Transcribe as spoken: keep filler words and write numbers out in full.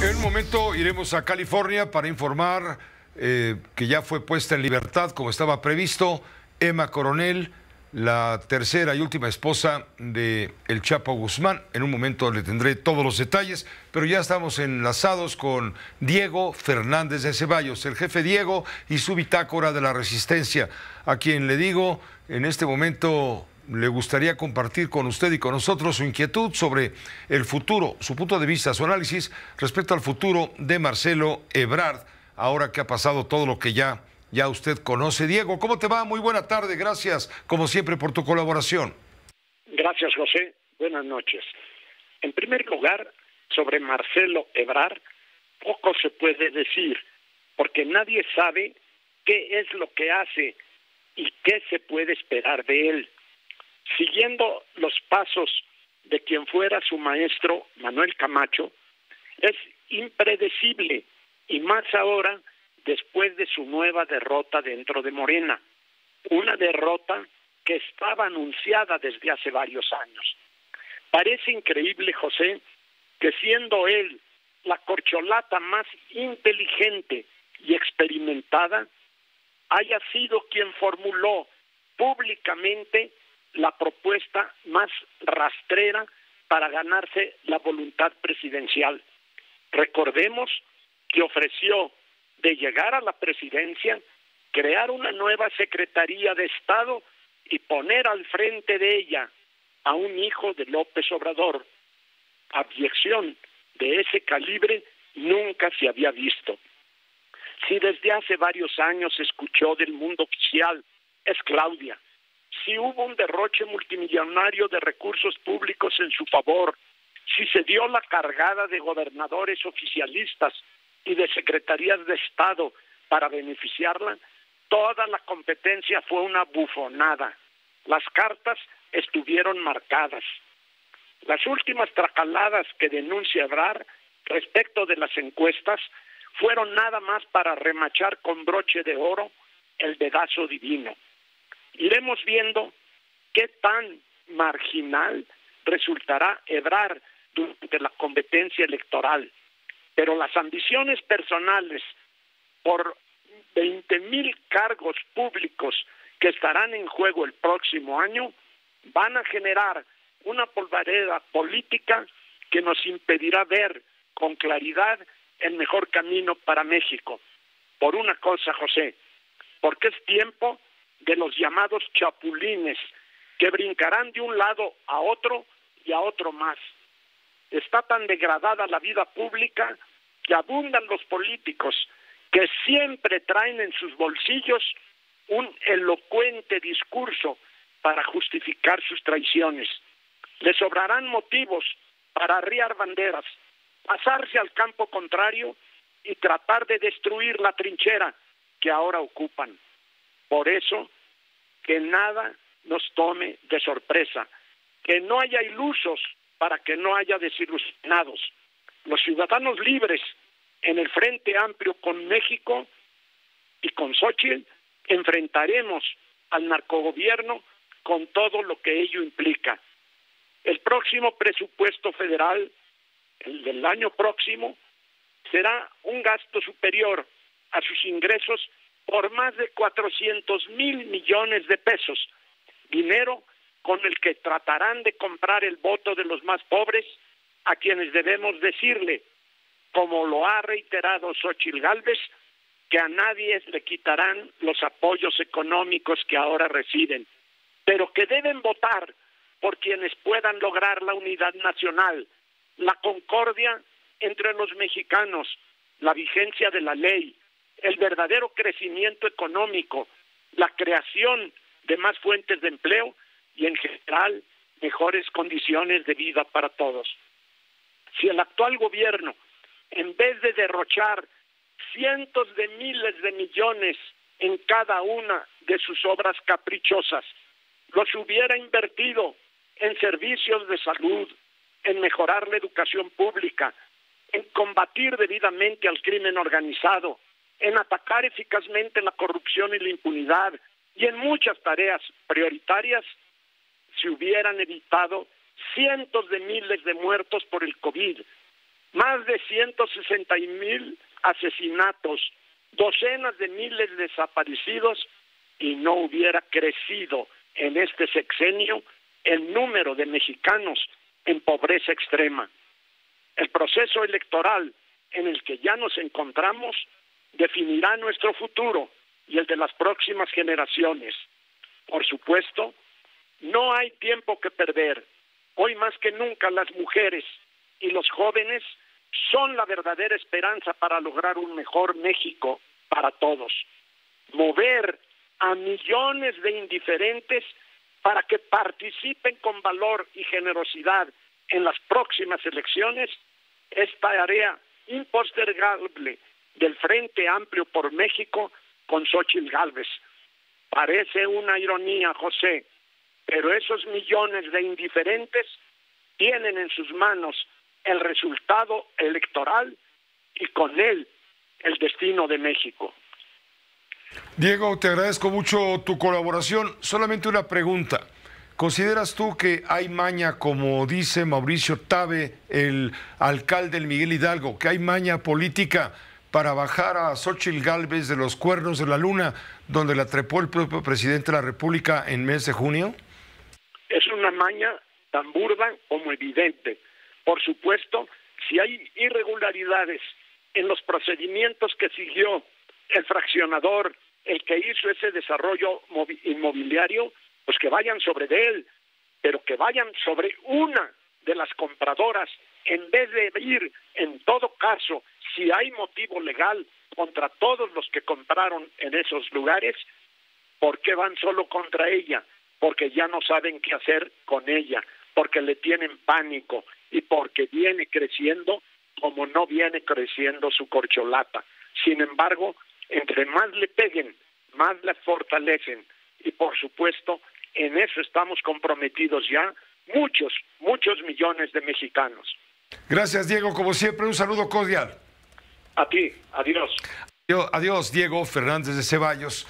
En un momento iremos a California para informar eh, que ya fue puesta en libertad, como estaba previsto, Emma Coronel, la tercera y última esposa de El Chapo Guzmán. En un momento le tendré todos los detalles, pero ya estamos enlazados con Diego Fernández de Cevallos, el jefe Diego y su bitácora de la resistencia, a quien le digo, en este momento le gustaría compartir con usted y con nosotros su inquietud sobre el futuro, su punto de vista, su análisis respecto al futuro de Marcelo Ebrard, ahora que ha pasado todo lo que ya Ya usted conoce. Diego, ¿cómo te va? Muy buena tarde, gracias, como siempre, por tu colaboración. Gracias, José. Buenas noches. En primer lugar, sobre Marcelo Ebrard, poco se puede decir, porque nadie sabe qué es lo que hace y qué se puede esperar de él. Siguiendo los pasos de quien fuera su maestro, Manuel Camacho, es impredecible, y más ahora, después de su nueva derrota dentro de Morena, una derrota que estaba anunciada desde hace varios años. Parece increíble, José, que siendo él la corcholata más inteligente y experimentada, haya sido quien formuló públicamente la propuesta más rastrera para ganarse la voluntad presidencial. Recordemos que ofreció, de llegar a la presidencia, crear una nueva Secretaría de Estado y poner al frente de ella a un hijo de López Obrador. Abyección de ese calibre nunca se había visto. Si desde hace varios años se escuchó del mundo oficial, es Claudia. Si hubo un derroche multimillonario de recursos públicos en su favor, si se dio la cargada de gobernadores oficialistas y de secretarías de Estado para beneficiarla, toda la competencia fue una bufonada. Las cartas estuvieron marcadas. Las últimas tracaladas que denuncia Ebrard respecto de las encuestas fueron nada más para remachar con broche de oro el dedazo divino. Iremos viendo qué tan marginal resultará Ebrard durante la competencia electoral. Pero las ambiciones personales por veinte mil cargos públicos que estarán en juego el próximo año van a generar una polvareda política que nos impedirá ver con claridad el mejor camino para México. Por una cosa, José, porque es tiempo de los llamados chapulines que brincarán de un lado a otro y a otro más. Está tan degradada la vida pública que abundan los políticos que siempre traen en sus bolsillos un elocuente discurso para justificar sus traiciones. Les sobrarán motivos para arriar banderas, pasarse al campo contrario y tratar de destruir la trinchera que ahora ocupan. Por eso, que nada nos tome de sorpresa, que no haya ilusos para que no haya desilusionados. Los ciudadanos libres en el Frente Amplio con México y con Xochitl enfrentaremos al narcogobierno con todo lo que ello implica. El próximo presupuesto federal, el del año próximo, será un gasto superior a sus ingresos por más de cuatrocientos mil millones de pesos, dinero con el que tratarán de comprar el voto de los más pobres, a quienes debemos decirle, como lo ha reiterado Xochitl Gálvez, que a nadie le quitarán los apoyos económicos que ahora reciben, pero que deben votar por quienes puedan lograr la unidad nacional, la concordia entre los mexicanos, la vigencia de la ley, el verdadero crecimiento económico, la creación de más fuentes de empleo y en general mejores condiciones de vida para todos. Si el actual gobierno, en vez de derrochar cientos de miles de millones en cada una de sus obras caprichosas, los hubiera invertido en servicios de salud, en mejorar la educación pública, en combatir debidamente al crimen organizado, en atacar eficazmente la corrupción y la impunidad, y en muchas tareas prioritarias, se hubieran evitado cientos de miles de muertos por el COVID, más de ciento sesenta mil asesinatos, docenas de miles de desaparecidos, y no hubiera crecido en este sexenio el número de mexicanos en pobreza extrema. El proceso electoral en el que ya nos encontramos definirá nuestro futuro y el de las próximas generaciones. Por supuesto, no hay tiempo que perder. Hoy más que nunca las mujeres y los jóvenes son la verdadera esperanza para lograr un mejor México para todos. Mover a millones de indiferentes para que participen con valor y generosidad en las próximas elecciones es tarea impostergable del Frente Amplio por México con Xochitl Gálvez. Parece una ironía, José, pero esos millones de indiferentes tienen en sus manos el resultado electoral y con él el destino de México. Diego, te agradezco mucho tu colaboración. Solamente una pregunta. ¿Consideras tú que hay maña, como dice Mauricio Tabe, el alcalde del Miguel Hidalgo, que hay maña política para bajar a Xochitl Gálvez de los cuernos de la luna, donde la trepó el propio presidente de la República en mes de junio? Es una maña tan burda como evidente. Por supuesto, si hay irregularidades en los procedimientos que siguió el fraccionador, el que hizo ese desarrollo inmobiliario, pues que vayan sobre de él, pero que vayan sobre una de las compradoras, en vez de ir, en todo caso, si hay motivo legal, contra todos los que compraron en esos lugares. ¿Por qué van solo contra ella? Porque ya no saben qué hacer con ella, porque le tienen pánico y porque viene creciendo como no viene creciendo su corcholata. Sin embargo, entre más le peguen, más la fortalecen. Y por supuesto, en eso estamos comprometidos ya muchos, muchos millones de mexicanos. Gracias, Diego. Como siempre, un saludo cordial. A ti. Adiós. Adiós, Diego Fernández de Cevallos.